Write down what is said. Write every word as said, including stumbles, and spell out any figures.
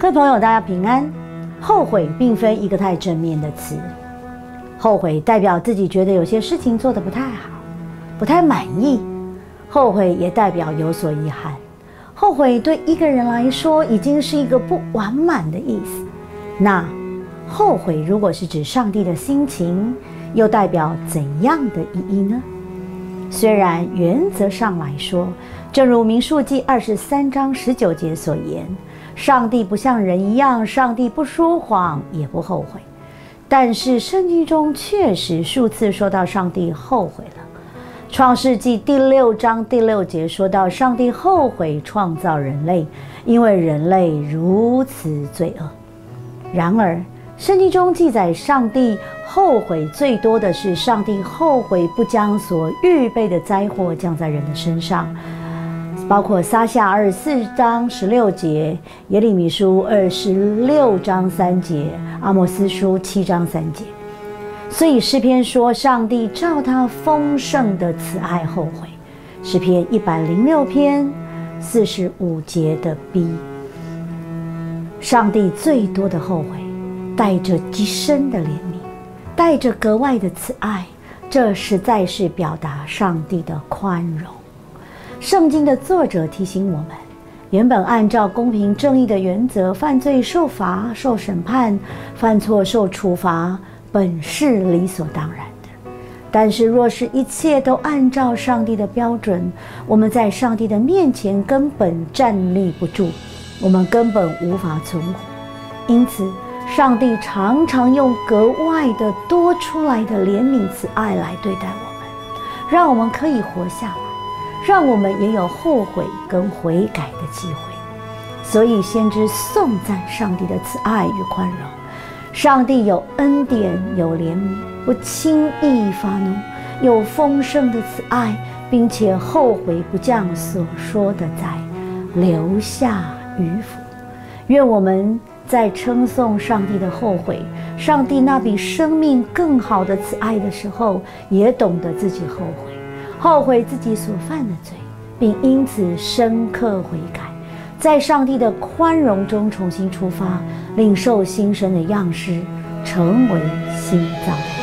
各位朋友，大家平安。后悔并非一个太正面的词，后悔代表自己觉得有些事情做得不太好，不太满意；后悔也代表有所遗憾。后悔对一个人来说已经是一个不完满的意思。那后悔如果是指上帝的心情，又代表怎样的意义呢？虽然原则上来说，正如民数记二十三章十九节所言。 上帝不像人一样，上帝不说谎，也不后悔。但是圣经中确实数次说到上帝后悔了。创世纪第六章第六节说到，上帝后悔创造人类，因为人类如此罪恶。然而，圣经中记载上帝后悔最多的是，上帝后悔不将所预备的灾祸降在人的身上。 包括撒下二十四章十六节、耶利米书二十六章三节、阿摩司书七章三节，所以诗篇说上帝照他丰盛的慈爱后悔，诗篇一百零六篇四十五节的 B。上帝最多的后悔，带着极深的怜悯，带着格外的慈爱，这实在是表达上帝的宽容。 圣经的作者提醒我们，原本按照公平正义的原则，犯罪受罚、受审判，犯错受处罚，本是理所当然的。但是，若是一切都按照上帝的标准，我们在上帝的面前根本站立不住，我们根本无法存活。因此，上帝常常用格外的多出来的怜悯慈爱来对待我们，让我们可以活下来。 让我们也有后悔跟悔改的机会，所以先知颂赞上帝的慈爱与宽容。上帝有恩典，有怜悯，不轻易发怒，有丰盛的慈爱，并且后悔不降所说的灾，留下余福。愿我们在称颂上帝的后悔，上帝那比生命更好的慈爱的时候，也懂得自己后悔。 后悔自己所犯的罪，并因此深刻悔改，在上帝的宽容中重新出发，领受新生的样式，成为新造的人。